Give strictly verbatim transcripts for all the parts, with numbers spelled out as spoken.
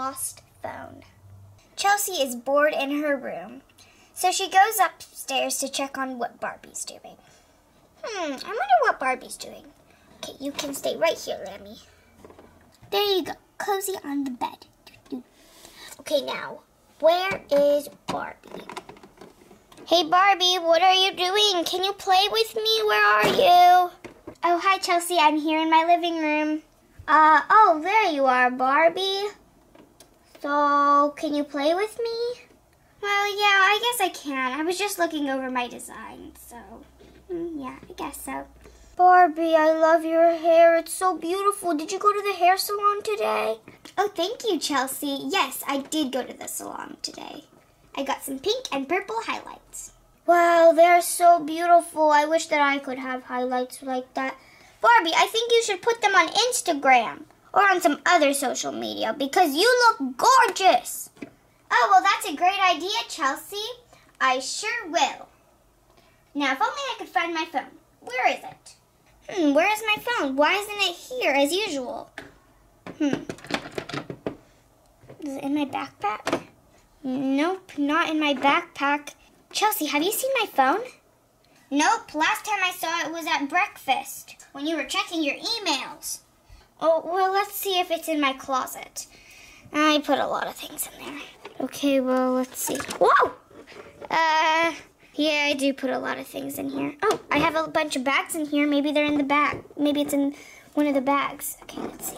lost phone. Chelsea is bored in her room, so she goes upstairs to check on what Barbie's doing. Hmm, I wonder what Barbie's doing. Okay, you can stay right here, Lemmy. There you go, cozy on the bed. Okay, now, where is Barbie? Hey, Barbie, what are you doing? Can you play with me? Where are you? Oh, hi, Chelsea. I'm here in my living room. Uh, oh, there you are, Barbie. So, can you play with me? Well, yeah, I guess I can. I was just looking over my design, so... Mm, yeah, I guess so. Barbie, I love your hair. It's so beautiful. Did you go to the hair salon today? Oh, thank you, Chelsea. Yes, I did go to the salon today. I got some pink and purple highlights. Wow, they're so beautiful. I wish that I could have highlights like that. Barbie, I think you should put them on Instagram or on some other social media because you look gorgeous. Oh, well, that's a great idea, Chelsea. I sure will. Now, if only I could find my phone. Where is it? Hmm, where is my phone? Why isn't it here as usual? Hmm. Is it in my backpack? Nope, not in my backpack. Chelsea, have you seen my phone? Nope, last time I saw it was at breakfast when you were checking your emails. Oh, well, let's see if it's in my closet. I put a lot of things in there. Okay, well, let's see. Whoa! Uh, yeah, I do put a lot of things in here. Oh, I have a bunch of bags in here. Maybe they're in the bag. Maybe it's in one of the bags. Okay, let's see.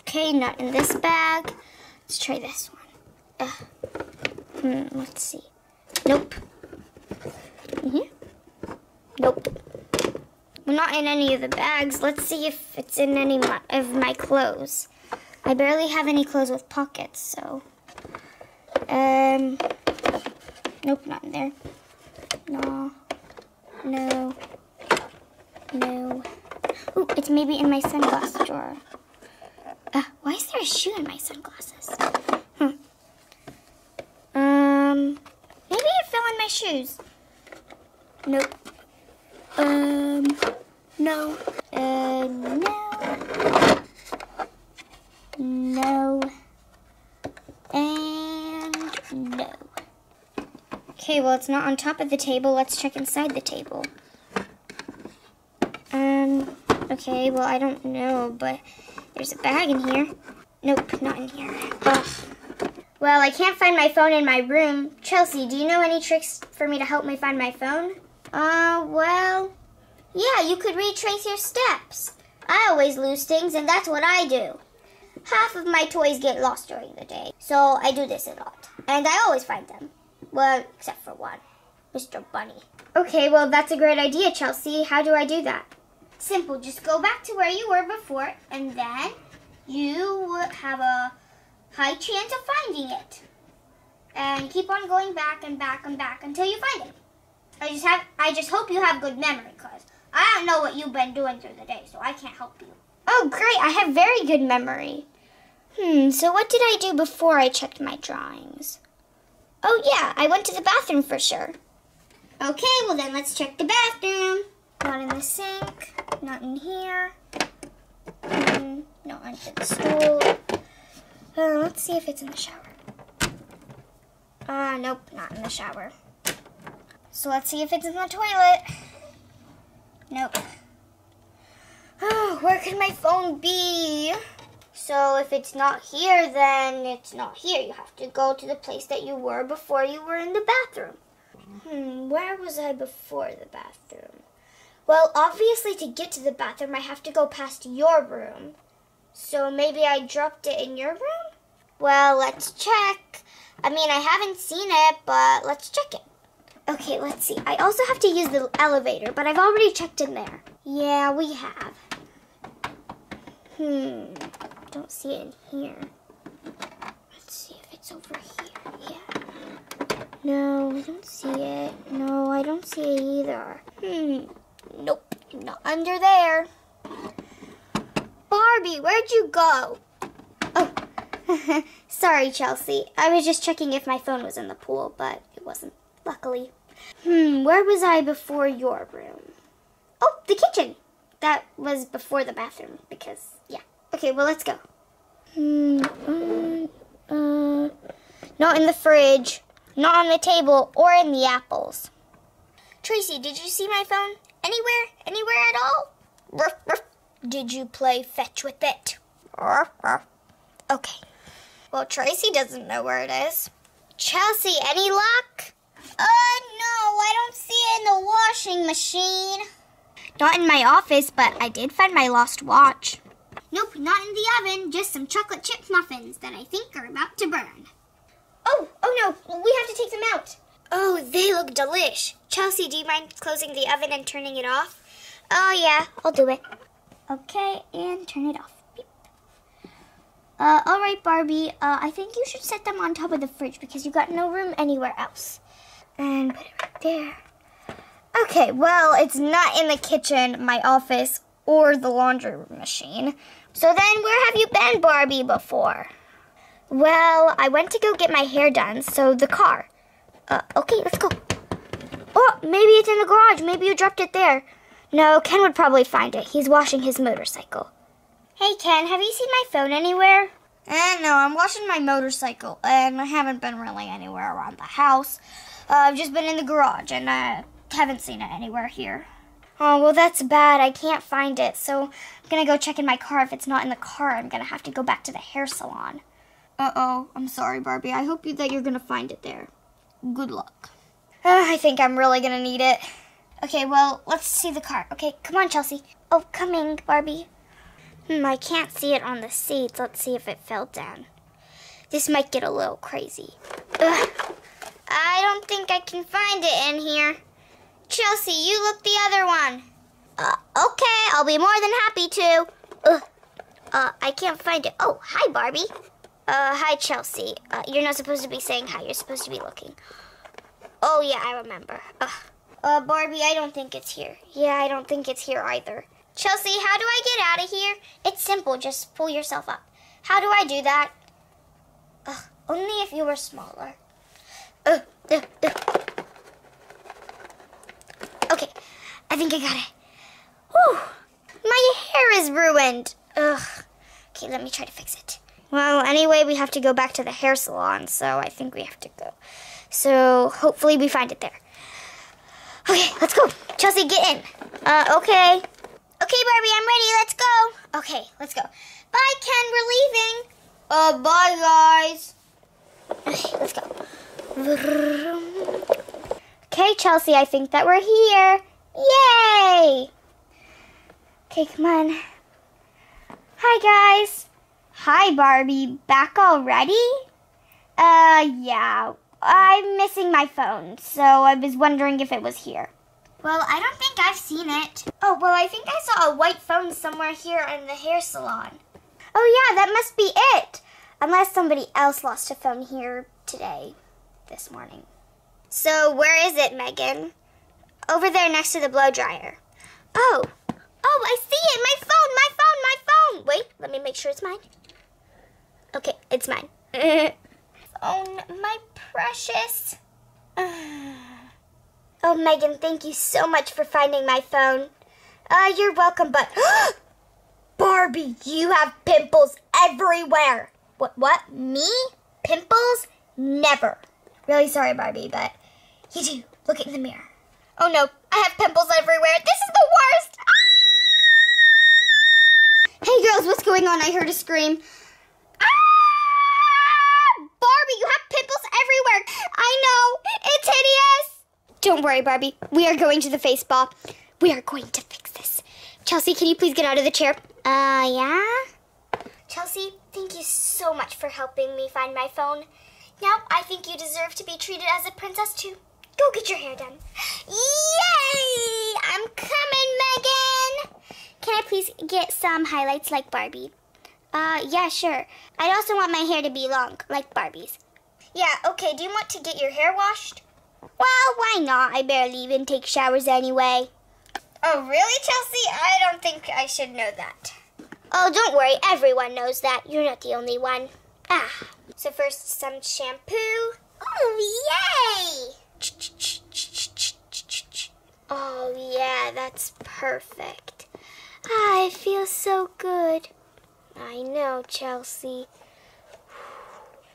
Okay, not in this bag. Let's try this one. Uh, hmm, let's see. Nope. Mm-hmm. Nope. Well, not in any of the bags. Let's see if it's in any of my clothes. I barely have any clothes with pockets, so... Um... Nope, not in there. No. No. No. Ooh, it's maybe in my sunglass drawer. Uh, why is there a shoe in my sunglasses? Hmm. Um... Maybe it fell in my shoes. Nope. Um, no. Uh, no. No. And no. Okay, well, it's not on top of the table. Let's check inside the table. Um, okay, well, I don't know, but there's a bag in here. Nope, not in here. Ugh. Well, I can't find my phone in my room. Chelsea, do you know any tricks for me to help me find my phone? Uh, well, yeah, you could retrace your steps. I always lose things, and that's what I do. Half of my toys get lost during the day, so I do this a lot. And I always find them. Well, except for one, Mister Bunny. Okay, well, that's a great idea, Chelsea. How do I do that? Simple, just go back to where you were before, and then you would have a... high chance of finding it. And keep on going back and back and back until you find it. I just have I just hope you have good memory because I don't know what you've been doing through the day, so I can't help you. Oh great, I have very good memory. Hmm, so what did I do before I checked my drawings? Oh yeah, I went to the bathroom for sure. Okay, well then let's check the bathroom. Not in the sink, not in here. Mm, not on the stool. Uh, let's see if it's in the shower. Ah, uh, nope, not in the shower. So let's see if it's in the toilet. Nope. Oh, where could my phone be? So if it's not here, then it's not here. You have to go to the place that you were before you were in the bathroom. Hmm, where was I before the bathroom? Well, obviously to get to the bathroom, I have to go past your room. So maybe I dropped it in your room? Well, let's check. I mean, I haven't seen it, but let's check it. Okay, let's see. I also have to use the elevator, but I've already checked in there. Yeah, we have. Hmm, don't see it in here. Let's see if it's over here. Yeah. No, I don't see it. No, I don't see it either. Hmm, nope, not under there. Barbie, where'd you go? Oh, sorry, Chelsea. I was just checking if my phone was in the pool, but it wasn't, luckily. Hmm, where was I before your room? Oh, the kitchen. That was before the bathroom, because, yeah. Okay, well, let's go. Hmm, um, not in the fridge, not on the table, or in the apples. Tracy, did you see my phone? Anywhere? Anywhere at all? Ruff, ruff. Did you play fetch with it? Ruff, ruff. Okay. Well, Tracy doesn't know where it is. Chelsea, any luck? Uh, no, I don't see it in the washing machine. Not in my office, but I did find my lost watch. Nope, not in the oven, just some chocolate chip muffins that I think are about to burn. Oh, oh no, we have to take them out. Oh, they look delish. Chelsea, do you mind closing the oven and turning it off? Oh yeah, I'll do it. Okay, and turn it off. Beep. Uh, all right, Barbie, uh, I think you should set them on top of the fridge because you got no room anywhere else. And put it right there. Okay, well, it's not in the kitchen, my office, or the laundry machine. So then where have you been, Barbie, before? Well, I went to go get my hair done, so the car. Uh, okay, let's go. Oh, maybe it's in the garage. Maybe you dropped it there. No, Ken would probably find it. He's washing his motorcycle. Hey, Ken, have you seen my phone anywhere? Eh, no, I'm washing my motorcycle, and I haven't been really anywhere around the house. Uh, I've just been in the garage, and I haven't seen it anywhere here. Oh, well, that's bad. I can't find it, so I'm going to go check in my car. If it's not in the car, I'm going to have to go back to the hair salon. Uh-oh. I'm sorry, Barbie. I hope you, that you're going to find it there. Good luck. Uh, I think I'm really going to need it. Okay, well, let's see the car. Okay, come on, Chelsea. Oh, coming, Barbie. Hmm, I can't see it on the seats. Let's see if it fell down. This might get a little crazy. Ugh. I don't think I can find it in here. Chelsea, you look the other one. Uh, okay, I'll be more than happy to. Ugh. Uh, I can't find it. Oh, hi, Barbie. Uh, hi, Chelsea. Uh, you're not supposed to be saying hi. You're supposed to be looking. Oh, yeah, I remember. Ugh. Uh, Barbie, I don't think it's here. Yeah, I don't think it's here either. Chelsea, how do I get out of here? It's simple. Just pull yourself up. How do I do that? Ugh. Only if you were smaller. Ugh. Ugh. Ugh. Okay. I think I got it. Whew. My hair is ruined. Ugh. Okay, let me try to fix it. Well, anyway, we have to go back to the hair salon, so I think we have to go. So, hopefully we find it there. Okay, let's go. Chelsea, get in. Uh, okay. Okay, Barbie, I'm ready. Let's go. Okay, let's go. Bye, Ken. We're leaving. Uh, bye, guys. Okay, let's go. Okay, Chelsea, I think that we're here. Yay! Okay, come on. Hi, guys. Hi, Barbie. Back already? Uh, yeah. I'm missing my phone, so I was wondering if it was here. Well, I don't think I've seen it. Oh, well, I think I saw a white phone somewhere here in the hair salon. Oh, yeah, that must be it. Unless somebody else lost a phone here today, this morning. So, where is it, Megan? Over there next to the blow dryer. Oh. Oh, I see it. My phone, my phone, my phone. Wait, let me make sure it's mine. Okay, it's mine. Oh, my precious. Oh, Megan, thank you so much for finding my phone. Uh, you're welcome, but... Barbie, you have pimples everywhere. What, what? Me? Pimples? Never. Really sorry, Barbie, but you do. Look in the mirror. Oh, no, I have pimples everywhere. This is the worst. Hey, girls, what's going on? I heard a scream. Barbie, you have pimples everywhere. I know. It's hideous. Don't worry, Barbie. We are going to the face spa. We are going to fix this. Chelsea, can you please get out of the chair? Uh, yeah? Chelsea, thank you so much for helping me find my phone. Now, I think you deserve to be treated as a princess, too. Go get your hair done. Yay! I'm coming, Megan! Can I please get some highlights like Barbie? Uh, yeah, sure. I'd also want my hair to be long, like Barbie's. Yeah, okay, do you want to get your hair washed? Well, why not? I barely even take showers anyway. Oh, really, Chelsea? I don't think I should know that. Oh, don't worry. Everyone knows that. You're not the only one. Ah. So first, some shampoo. Oh, yay! Oh, yeah, that's perfect. Ah, it feels so good. I know, Chelsea.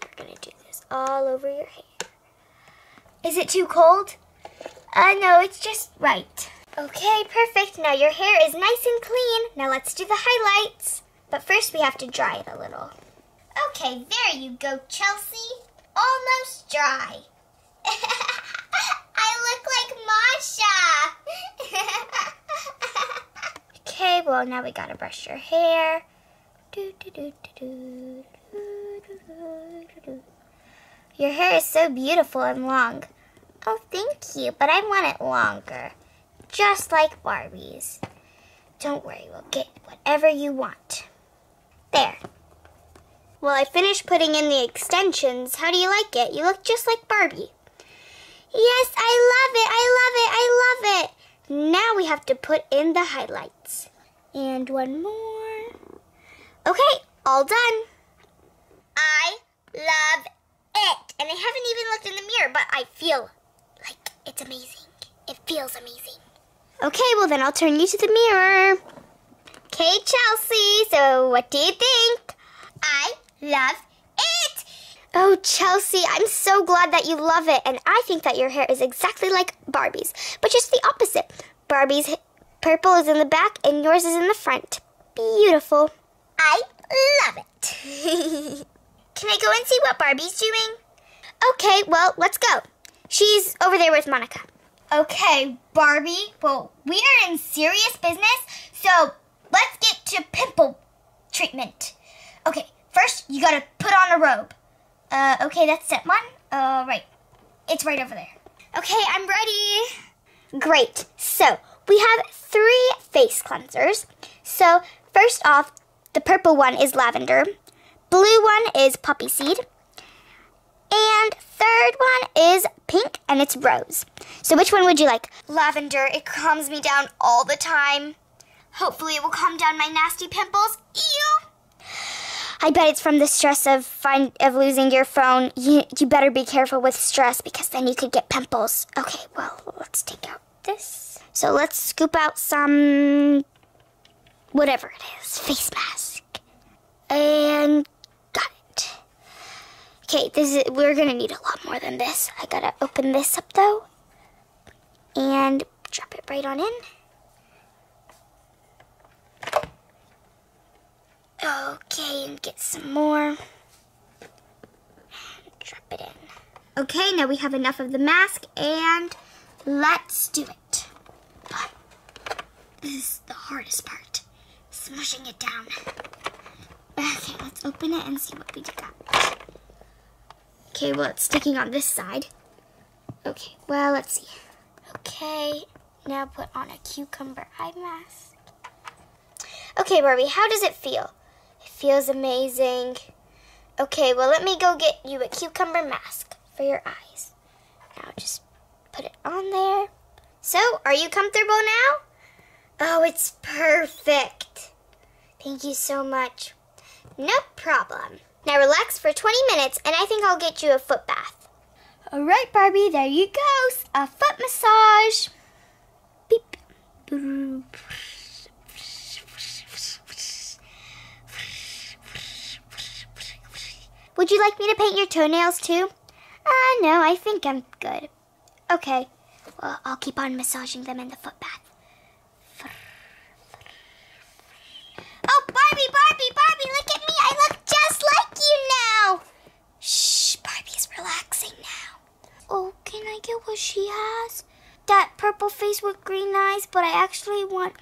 We're gonna do this all over your hair. Is it too cold? Uh, no, it's just right. Okay, perfect. Now your hair is nice and clean. Now let's do the highlights. But first we have to dry it a little. Okay, there you go, Chelsea. Almost dry. I look like Masha. Okay, well now we gotta brush your hair. Your hair is so beautiful and long. Oh, thank you, but I want it longer. Just like Barbie's. Don't worry, we'll get whatever you want. There. Well, I finished putting in the extensions. How do you like it? You look just like Barbie. Yes, I love it, I love it, I love it. Now we have to put in the highlights. And one more. Okay, all done. I love it. And I haven't even looked in the mirror, but I feel like it's amazing. It feels amazing. Okay, well then I'll turn you to the mirror. Okay, Chelsea, so what do you think? I love it! Oh, Chelsea, I'm so glad that you love it. And I think that your hair is exactly like Barbie's, but just the opposite. Barbie's purple is in the back and yours is in the front. Beautiful. I love it. Can I go and see what Barbie's doing? Okay, well, let's go. She's over there with Monica. Okay, Barbie, well, we are in serious business, so let's get to pimple treatment. Okay, first you gotta put on a robe. Uh, okay, that's step one. Uh, right. It's right over there. Okay, I'm ready. Great. So, we have three face cleansers. So, first off, the purple one is lavender. Blue one is poppy seed. And third one is pink, and it's rose. So which one would you like? Lavender. It calms me down all the time. Hopefully it will calm down my nasty pimples. Ew! I bet it's from the stress of find, of losing your phone. You, you better be careful with stress because then you could get pimples. Okay, well, let's take out this. So let's scoop out some, whatever it is, face mask. And got it. Okay, this is, we're going to need a lot more than this. I got to open this up, though. And drop it right on in. Okay, and get some more. Drop it in. Okay, now we have enough of the mask, and let's do it. But this is the hardest part, smushing it down. Okay, let's open it and see what we got. Okay, well, it's sticking on this side. Okay, well, let's see. Okay, now put on a cucumber eye mask. Okay, Barbie, how does it feel? It feels amazing. Okay, well, let me go get you a cucumber mask for your eyes. Now just put it on there. So, are you comfortable now? Oh, it's perfect. Thank you so much. No problem. Now relax for twenty minutes, and I think I'll get you a foot bath. All right, Barbie, there you go. A foot massage. Beep. Boop. Would you like me to paint your toenails too? Uh, no, I think I'm good. Okay, well, I'll keep on massaging them in the foot bath. Oh, Barbie, Barbie, Barbie, look at me. I look just like you now. Shh, Barbie's relaxing now. Oh, can I get what she has? That purple face with green eyes, but I actually want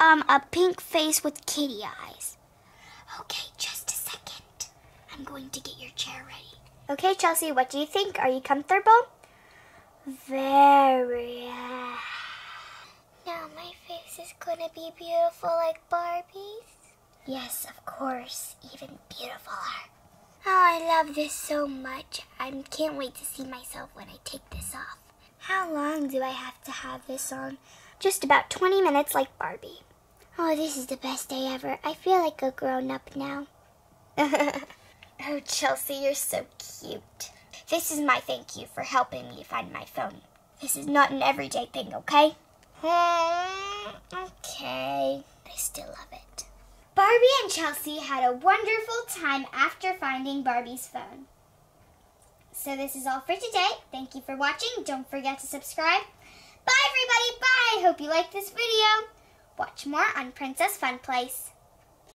um, a pink face with kitty eyes. Okay, just a second. I'm going to get your chair ready. Okay, Chelsea, what do you think? Are you comfortable? Very. Now my face is going to be beautiful like Barbie's. Yes, of course. Even beautifuler. Oh, I love this so much. I can't wait to see myself when I take this off. How long do I have to have this on? Just about twenty minutes like Barbie. Oh, this is the best day ever. I feel like a grown-up now. Oh, Chelsea, you're so cute. This is my thank you for helping me find my phone. This is not an everyday thing, okay? Hmm, okay. I still love it. Barbie and Chelsea had a wonderful time after finding Barbie's phone. So this is all for today. Thank you for watching. Don't forget to subscribe. Bye, everybody. Bye. Hope you liked this video. Watch more on Princess Fun Place.